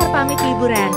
Star pamit liburan.